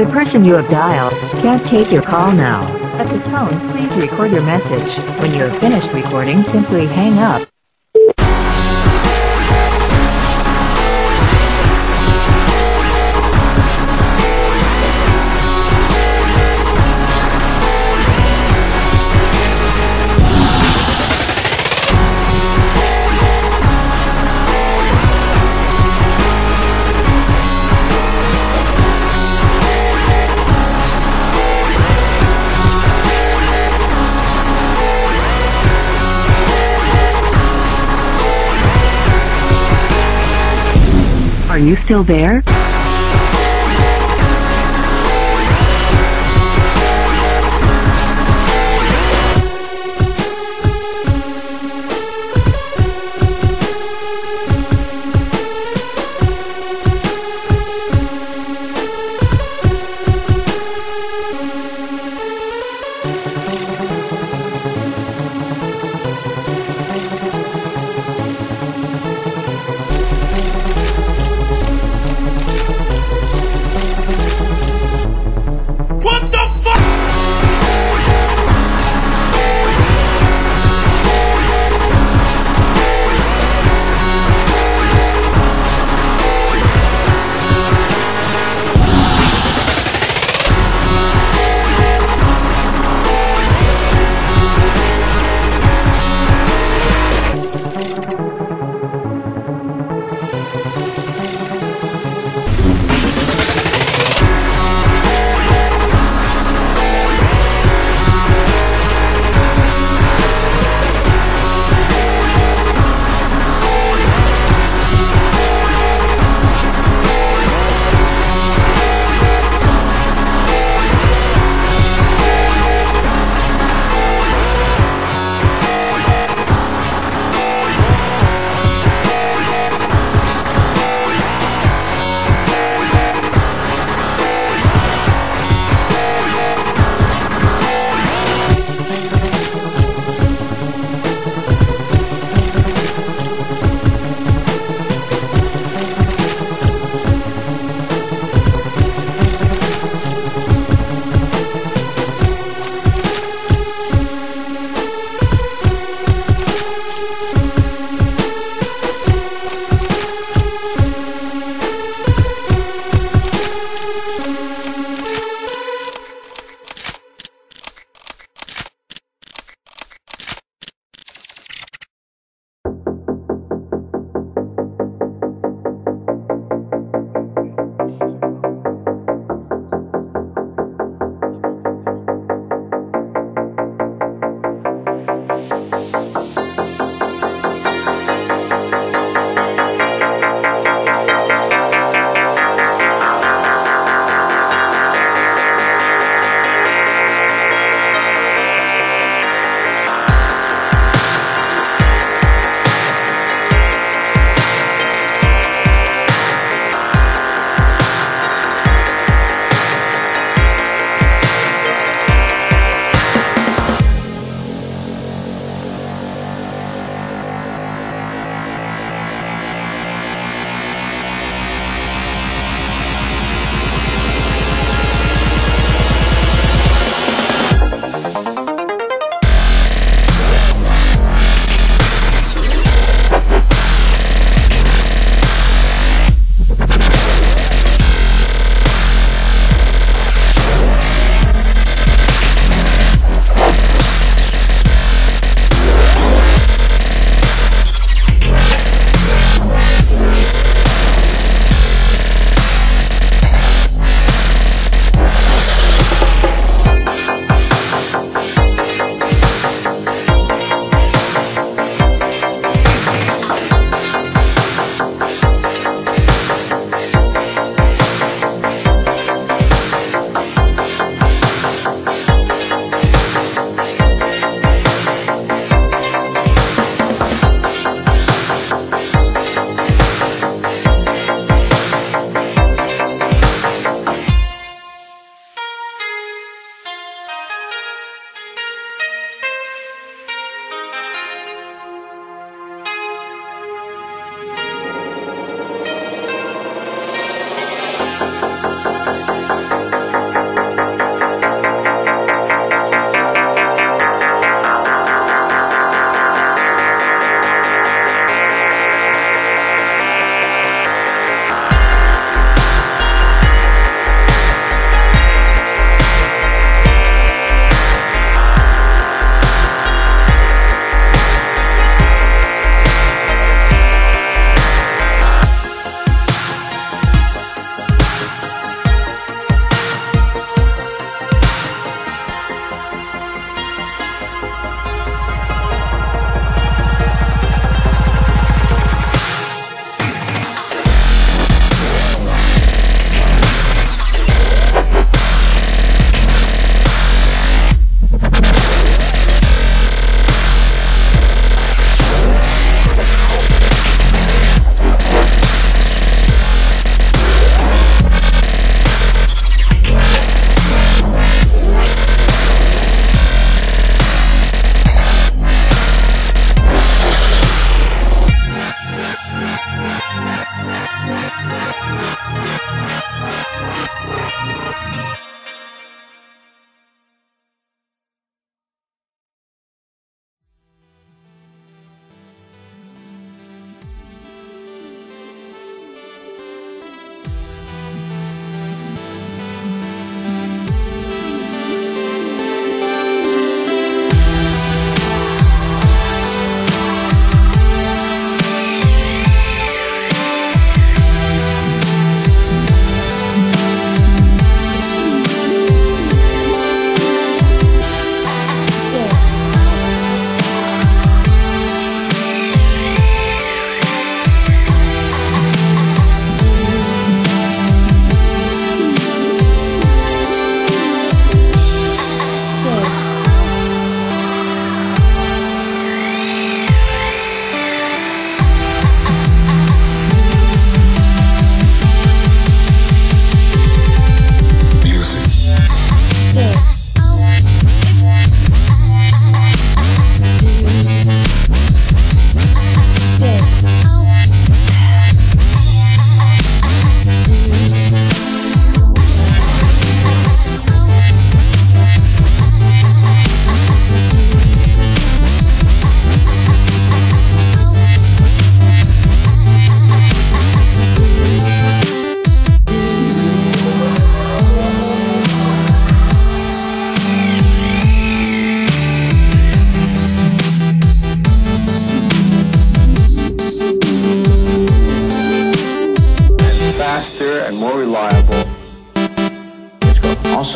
The person you have dialed can't take your call now. At the tone, please record your message. When you are finished recording, simply hang up. Are you still there?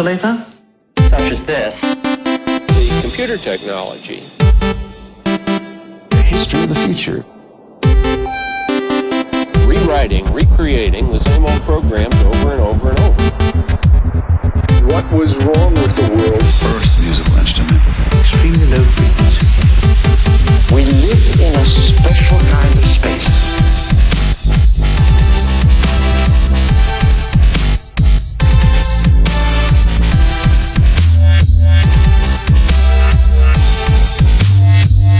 oscillator, such as this. The computer technology. The history of the future. Rewriting, recreating the same old programs over and over and over. What was wrong with the world? First musical instrument. Extremely low frequency. We live in a special kind of space.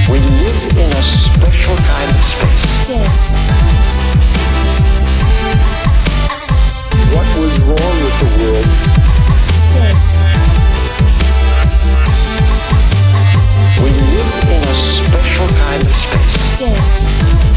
We live in a special kind of space. Yeah.